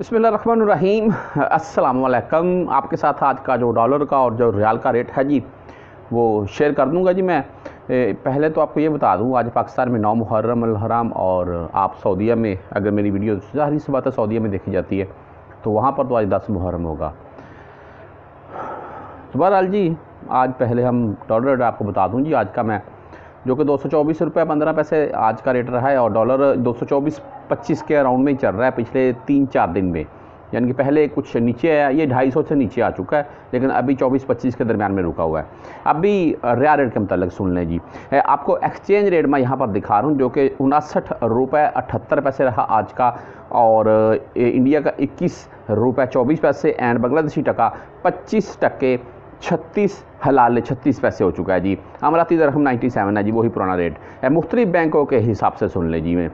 बिस्मिल्लाहिर्रहमानिर्रहीम, अस्सलाम वालेकुम। आपके साथ आज का जो डॉलर का और जो रियाल का रेट है जी वो शेयर कर दूंगा जी। मैं पहले तो आपको ये बता दूं, आज पाकिस्तान में 9 मुहर्रम अल हराम और आप सऊदीया में, अगर मेरी वीडियो जाहिर सी बात है सऊदीया में देखी जाती है तो वहाँ पर तो आज 10 मुहर्रम होगा। तो बहरहाल जी आज पहले हम डॉलर रेट आपको बता दूं जी। आज का मैं जो कि 224 रुपये 15 पैसे आज का रेट रहा है और डॉलर 224.25 के अराउंड में ही चल रहा है पिछले 3-4 दिन में। यानी कि पहले कुछ नीचे आया, ये 250 से नीचे आ चुका है, लेकिन अभी 24-25 के दरमियान में रुका हुआ है। अभी रियाल रेट के मतलब सुन लें जी। आपको एक्सचेंज रेट मैं यहाँ पर दिखा रहा हूँ जो कि 59 रुपये 78 पैसे रहा आज का, और इंडिया का 21 रुपये 24 पैसे एंड बांग्लादेशी टका 25 टके 36 हलाल 36 पैसे हो चुका है जी। अमराती दरहम 97 है जी, वही पुराना रेट। मुख्तलिफ बैंकों के हिसाब से सुन लें जी। मैं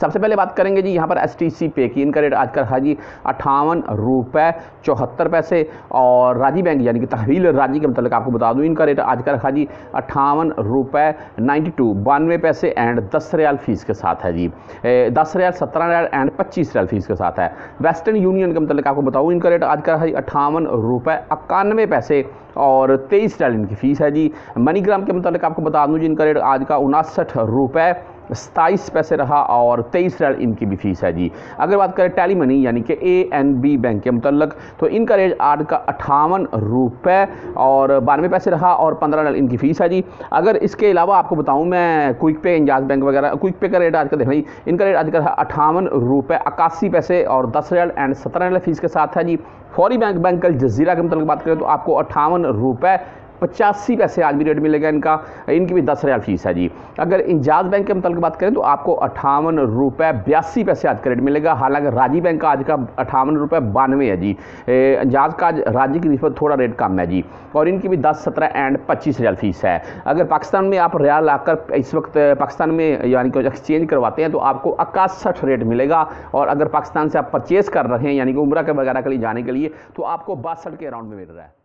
सबसे पहले बात करेंगे जी यहाँ पर एसटीसी पे की, इनका रेट आज का रहा जी 58 रुपये 74 पैसे। और राजी बैंक यानी कि तहवील राजी के मतलब आपको बता दूँ, इनका रेट आज का रहा जी 58 रुपये 92 92 पैसे एंड 10 रियाल फीस के साथ है जी। 10 riyal 17 riyal and 25 riyal fees के साथ है। वेस्टर्न यूनियन के मतलब आपको बताऊँ, इनका रेट आज का रहा जी 58 रुपये 91 पैसे और 23 रियाल इनकी फ़ीस है जी। मनीग्राम के मतलब आपको बता दूँ जी, इनका रेट आज का 59 रुपये 27 पैसे रहा और 23 रियाल इनकी भी फीस है जी। अगर बात करें टेली मनी यानी कि ANB बैंक के मतलब, तो इनका रेट आज का 58 रुपये 92 पैसे रहा और 15 रियाल इनकी फ़ीस है जी। अगर इसके अलावा आपको बताऊं मैं क्विक पे, इंजाज बैंक वगैरह, क्विक पे का रेट आज का देख रही, इनका रेट आज का 58 रुपये 81 पैसे और 10 रियाल एंड 17 रियाल फीस के साथ है जी। फौरी बैंक कल जजीरा के मतलब बात करें तो आपको 58 रुपये 85 पैसे आज भी रेट मिलेगा इनका, इनकी भी 10 रियाल फीस है जी। अगर इंजाज बैंक के मतलब बात करें तो आपको 58 रुपये 82 पैसे आज का रेट मिलेगा। हालांकि राजी बैंक का आज का 58 रुपये 92 है जी। इंजाज का आज राजी की नस्बत थोड़ा रेट कम है जी और इनकी भी 10, 17 एंड 25 रियाल फीस है। अगर पाकिस्तान में आप रियाल लाकर इस वक्त पाकिस्तान में यानी कि एक्सचेंज करवाते हैं तो आपको 61 रेट मिलेगा, और अगर पाकिस्तान से आप परचेज़ कर रहे हैं यानी कि उम्रा के वगैरह के लिए जाने के लिए तो आपको 62 के अराउंड में मिल रहा है।